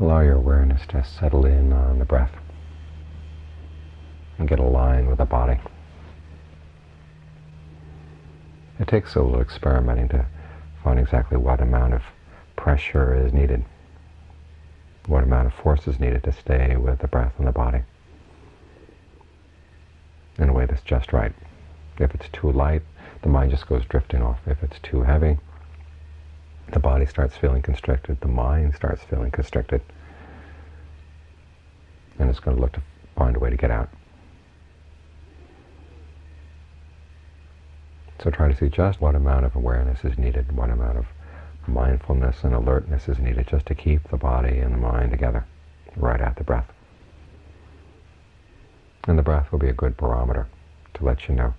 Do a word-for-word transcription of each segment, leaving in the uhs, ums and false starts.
Allow your awareness to settle in on the breath and get aligned with the body. It takes a little experimenting to find exactly what amount of pressure is needed, what amount of force is needed to stay with the breath and the body in a way that's just right. If it's too light, the mind just goes drifting off. If it's too heavy, the body starts feeling constricted, the mind starts feeling constricted, and it's going to look to find a way to get out. So try to see just what amount of awareness is needed, what amount of mindfulness and alertness is needed just to keep the body and the mind together, right at the breath. And the breath will be a good barometer to let you know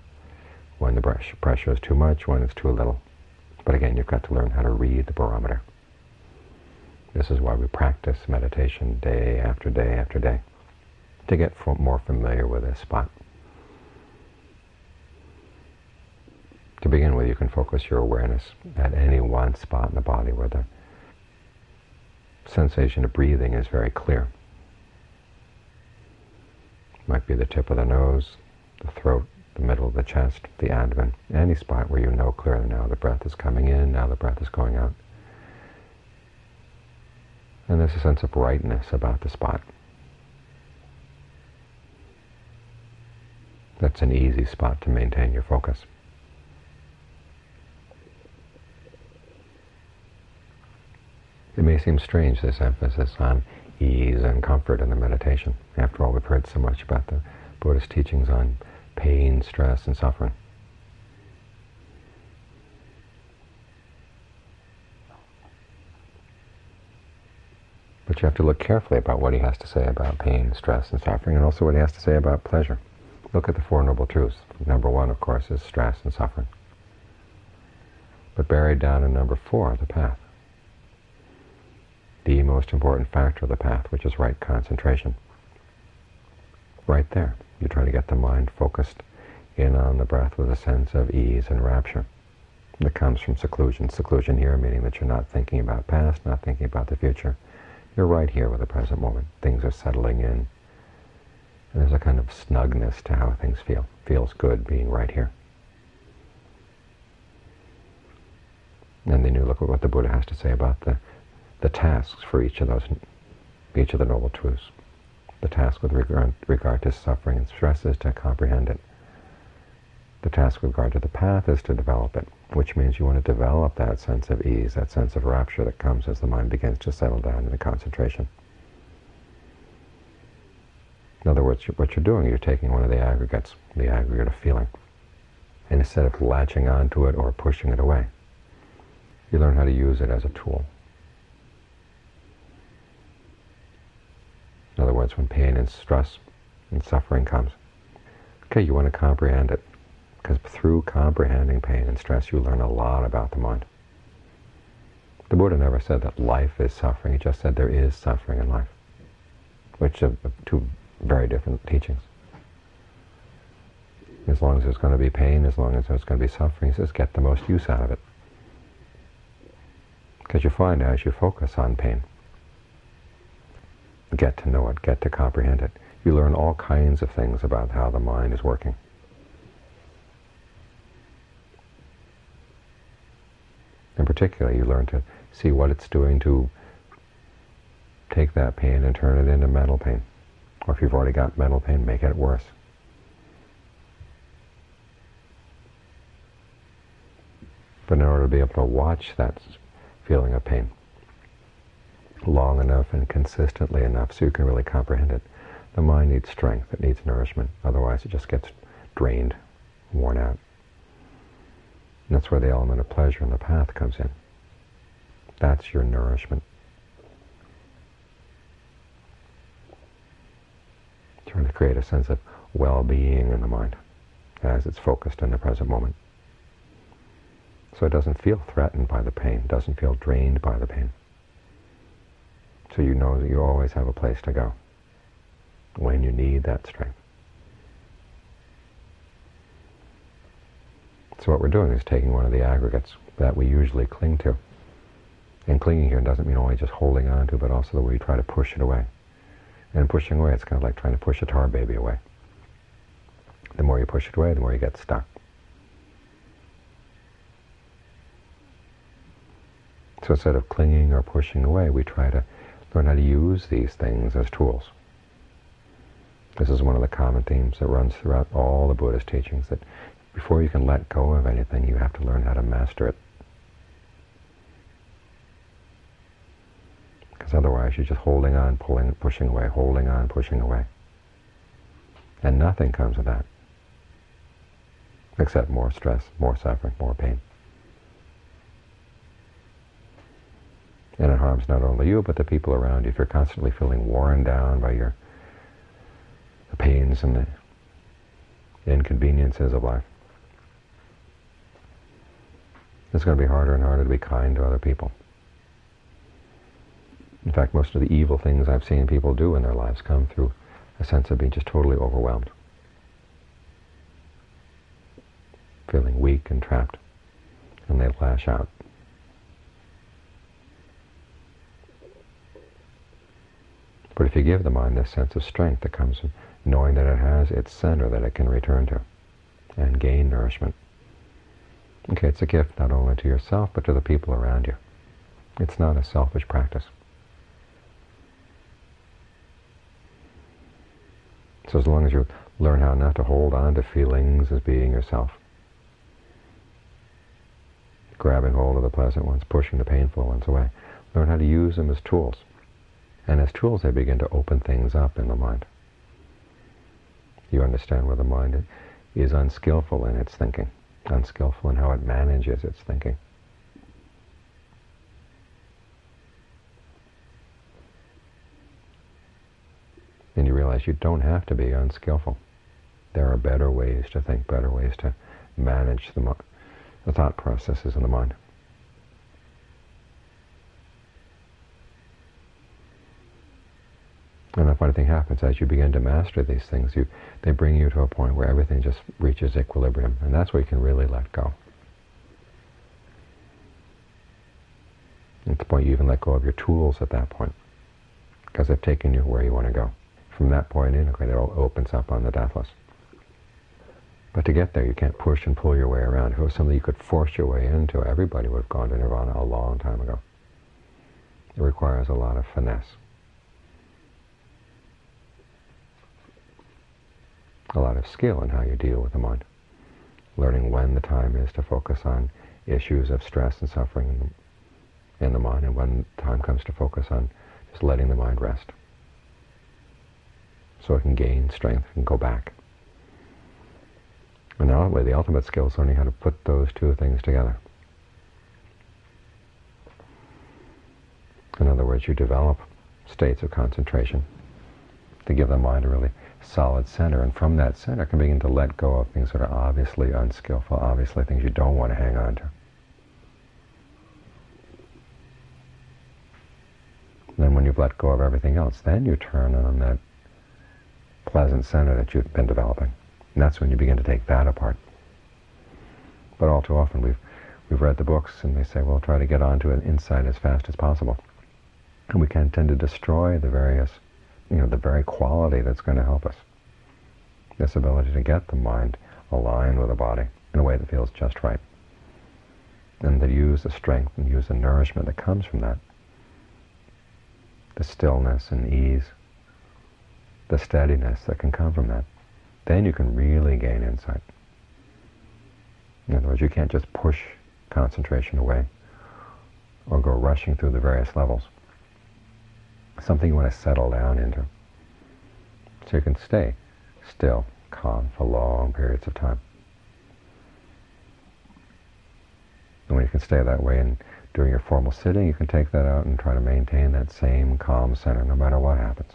when the pressure is too much, when it's too little. But again, you've got to learn how to read the barometer. This is why we practice meditation day after day after day, to get more familiar with this spot. To begin with, you can focus your awareness at any one spot in the body where the sensation of breathing is very clear. It might be the tip of the nose, the throat, the middle of the chest, the abdomen, any spot where you know clearly now the breath is coming in, now the breath is going out. And there's a sense of rightness about the spot. That's an easy spot to maintain your focus. It may seem strange, this emphasis on ease and comfort in the meditation. After all, we've heard so much about the Buddhist teachings on pain, stress, and suffering. But you have to look carefully about what he has to say about pain, stress, and suffering, and also what he has to say about pleasure. Look at the Four Noble Truths. Number one, of course, is stress and suffering. But buried down in number four, the path. The most important factor of the path, which is right concentration. Right there. You try to get the mind focused in on the breath with a sense of ease and rapture that comes from seclusion. Seclusion here meaning that you're not thinking about past, not thinking about the future. You're right here with the present moment. Things are settling in. And there's a kind of snugness to how things feel. Feels good being right here. And then you look at what the Buddha has to say about the, the tasks for each of those, each of the Noble Truths. The task with regard, regard to suffering and stress is to comprehend it. The task with regard to the path is to develop it, which means you want to develop that sense of ease, that sense of rapture that comes as the mind begins to settle down into concentration. In other words, what you're doing, you're taking one of the aggregates, the aggregate of feeling, and instead of latching onto it or pushing it away, you learn how to use it as a tool. In other words, when pain and stress and suffering comes, okay, you want to comprehend it, because through comprehending pain and stress, you learn a lot about the mind. The Buddha never said that life is suffering. He just said there is suffering in life, which are two very different teachings. As long as there's going to be pain, as long as there's going to be suffering, he says get the most use out of it. Because you find as you focus on pain, get to know it, get to comprehend it, you learn all kinds of things about how the mind is working. In particular, you learn to see what it's doing to take that pain and turn it into mental pain. Or if you've already got mental pain, make it worse. But in order to be able to watch that feeling of pain long enough and consistently enough so you can really comprehend it, the mind needs strength, it needs nourishment, otherwise it just gets drained, worn out. And that's where the element of pleasure and the path comes in. That's your nourishment. Trying to create a sense of well-being in the mind as it's focused in the present moment. So it doesn't feel threatened by the pain, doesn't feel drained by the pain. So you know that you always have a place to go when you need that strength. So what we're doing is taking one of the aggregates that we usually cling to And clinging here doesn't mean always just holding on to, but also the way you try to push it away. And pushing away, it's kind of like trying to push a tar baby away. The more you push it away, the more you get stuck. So instead of clinging or pushing away, we try to learn how to use these things as tools. This is one of the common themes that runs throughout all the Buddhist teachings, that before you can let go of anything, you have to learn how to master it. Because otherwise you're just holding on, pulling, pushing away, holding on, pushing away. And nothing comes of that, except more stress, more suffering, more pain. And it harms not only you, but the people around you. If you're constantly feeling worn down by your the pains and the inconveniences of life, it's going to be harder and harder to be kind to other people. In fact, most of the evil things I've seen people do in their lives come through a sense of being just totally overwhelmed, feeling weak and trapped, and they lash out. But if you give the mind this sense of strength that comes from knowing that it has its center that it can return to and gain nourishment. Okay, it's a gift not only to yourself but to the people around you. It's not a selfish practice. So as long as you learn how not to hold on to feelings as being yourself, grabbing hold of the pleasant ones, pushing the painful ones away, learn how to use them as tools. And as tools, they begin to open things up in the mind. You understand where the mind is unskillful in its thinking, unskillful in how it manages its thinking. And you realize you don't have to be unskillful. There are better ways to think, better ways to manage the, the thought processes in the mind. And a funny thing happens, as you begin to master these things, you, they bring you to a point where everything just reaches equilibrium, and that's where you can really let go. At the point you even let go of your tools at that point, because they've taken you where you want to go. From that point in, okay, it all opens up on the Daphos. But to get there, you can't push and pull your way around. If it was something you could force your way into, everybody would have gone to nirvana a long time ago. It requires a lot of finesse, a lot of skill in how you deal with the mind, learning when the time is to focus on issues of stress and suffering in the mind, and when the time comes to focus on just letting the mind rest, so it can gain strength and go back. And ultimately, the ultimate skill is learning how to put those two things together. In other words, you develop states of concentration to give the mind a really solid center, and from that center can begin to let go of things that are obviously unskillful, obviously things you don't want to hang on to. And then when you've let go of everything else, then you turn on that pleasant center that you've been developing. And that's when you begin to take that apart. But all too often we've we've read the books and they say, well, try to get onto an insight as fast as possible. And we can tend to destroy the various you know, the very quality that's going to help us. This ability to get the mind aligned with the body in a way that feels just right. And to use the strength and use the nourishment that comes from that. The stillness and ease, the steadiness that can come from that. Then you can really gain insight. In other words, you can't just push concentration away or go rushing through the various levels. Something you want to settle down into, so you can stay still, calm for long periods of time. And when you can stay that way and during your formal sitting, you can take that out and try to maintain that same calm center no matter what happens.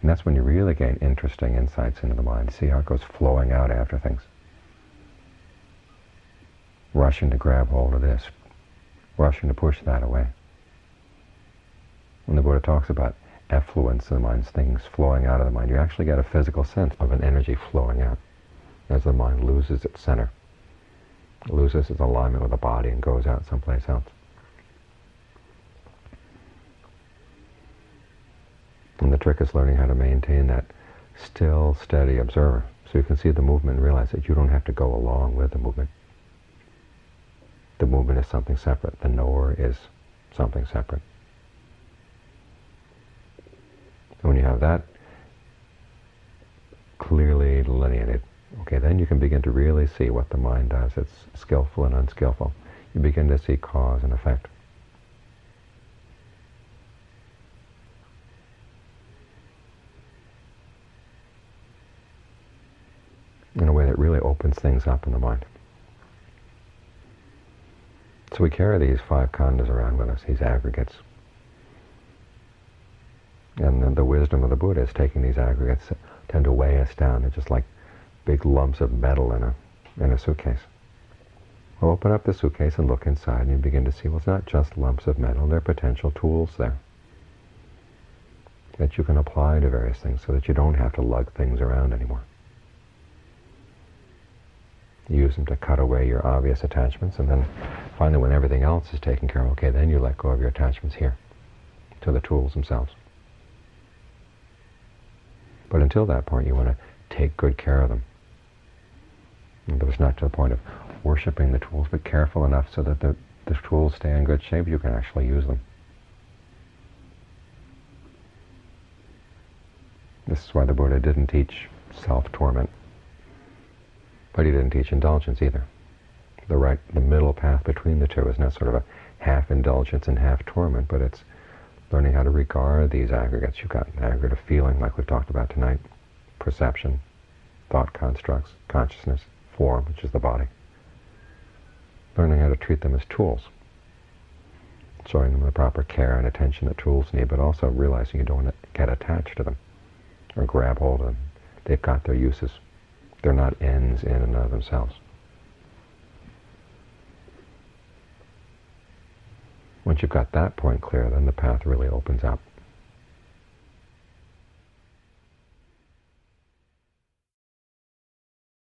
And that's when you really gain interesting insights into the mind. See how it goes flowing out after things. Rushing to grab hold of this, rushing to push that away. When the Buddha talks about effluence in the mind, things flowing out of the mind, you actually get a physical sense of an energy flowing out as the mind loses its center, loses its alignment with the body and goes out someplace else. And the trick is learning how to maintain that still, steady observer. So you can see the movement and realize that you don't have to go along with the movement. The movement is something separate. The knower is something separate. And when you have that clearly delineated, okay, then you can begin to really see what the mind does. It's skillful and unskillful. You begin to see cause and effect. In a way that really opens things up in the mind. So we carry these five khandhas around with us, these aggregates. And then the wisdom of the Buddha is taking these aggregates that tend to weigh us down. They're just like big lumps of metal in a, in a suitcase. We'll open up the suitcase and look inside, and you begin to see, well, it's not just lumps of metal, there are potential tools there that you can apply to various things so that you don't have to lug things around anymore. You use them to cut away your obvious attachments, and then finally when everything else is taken care of, okay, then you let go of your attachments here to the tools themselves. But until that point, you want to take good care of them. But it's not to the point of worshiping the tools, but careful enough so that the, the tools stay in good shape, you can actually use them. This is why the Buddha didn't teach self-torment, but he didn't teach indulgence either. The right, the middle path between the two is not sort of a half-indulgence and half-torment, but it's learning how to regard these aggregates. You've got an aggregate of feeling, like we've talked about tonight, perception, thought constructs, consciousness, form, which is the body. Learning how to treat them as tools, showing them the proper care and attention that tools need, but also realizing you don't want to get attached to them or grab hold of them. They've got their uses. They're not ends in and of themselves. Once you've got that point clear, then the path really opens up.